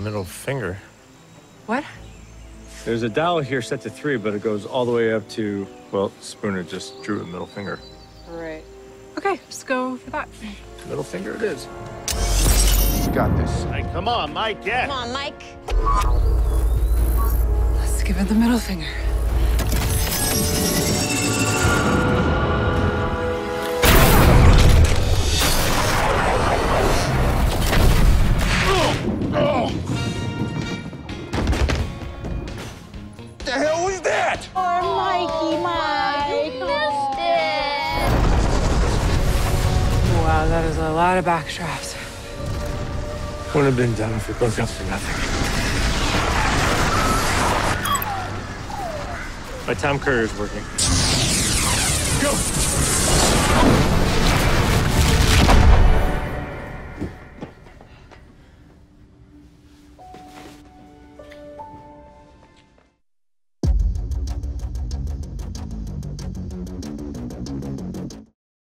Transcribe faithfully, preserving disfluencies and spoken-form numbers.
middle finger. What? There's a dial here set to three, but it goes all the way up to, well, Spooner just drew a middle finger. All right. Okay, just go for that. Middle finger it is. You got this. Hey, come on, Mike, yeah. Come on, Mike. Let's give it the middle finger. What the hell was that? Oh, Mikey, Mike, you missed it. Wow, that is a lot of backstraps. Wouldn't have been done if it broke up for nothing. My Tom Curry is working. Go!